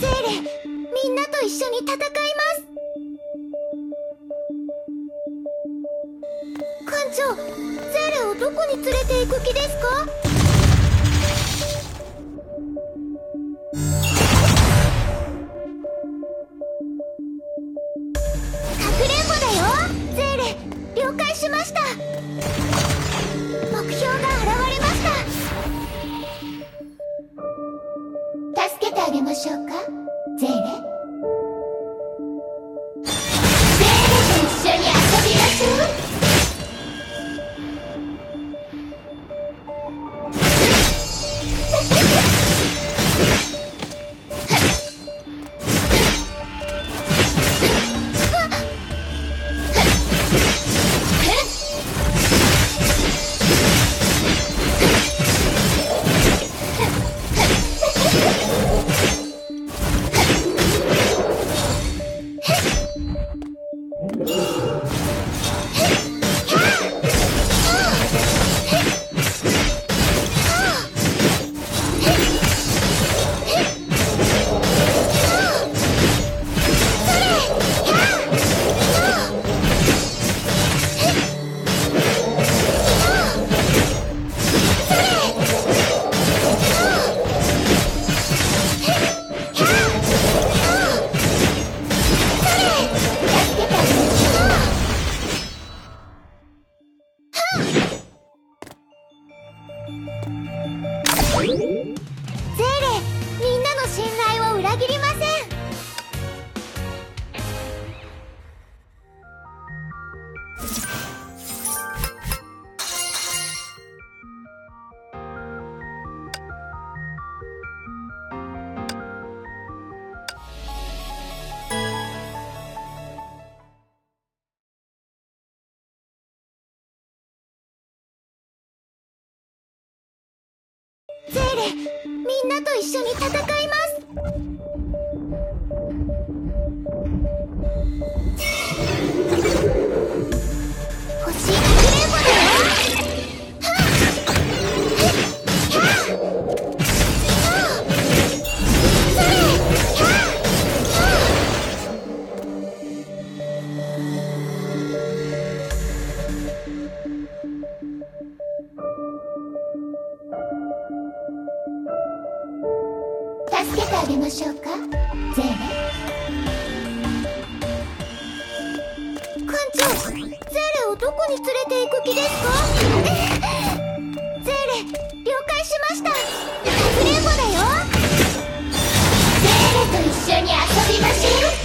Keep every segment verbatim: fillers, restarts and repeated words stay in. セーレ、みんなと一緒に戦います。艦長、セーレをどこに連れて行く気ですか？しました。目標が現れました。助けてあげましょうか、ゼーレ。ゼーレと一緒に遊びましみんなと一緒に戦います。星かくれんぼだよ。助けてあげましょうか、ゼーレ。艦長、ゼーレをどこに連れて行く気ですか？ゼーレ、了解しました。かくれんぼだよ。ゼーレと一緒に遊びましょう。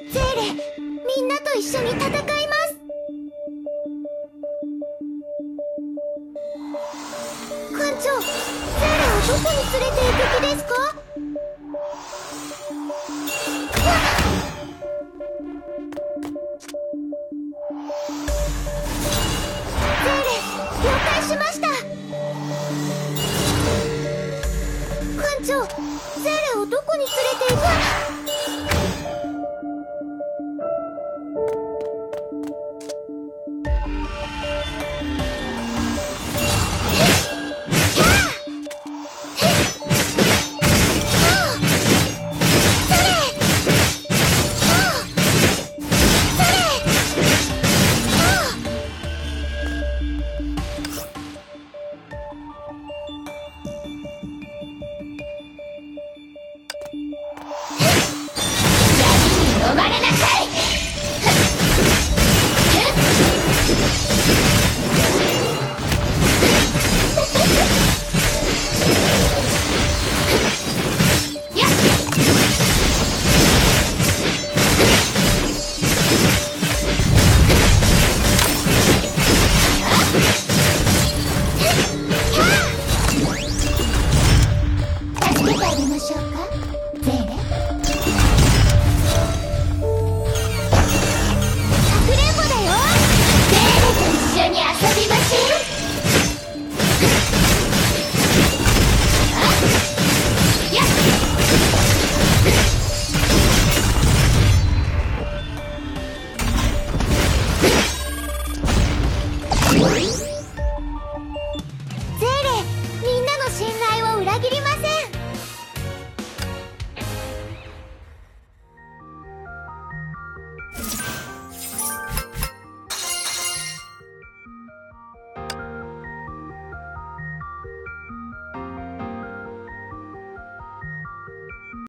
ゼーレ、みんなと一緒に戦います。艦長、ゼーレをどこに連れて行く気ですか？ゼーレ、了解しました。艦長、ゼーレをどこに連れて行く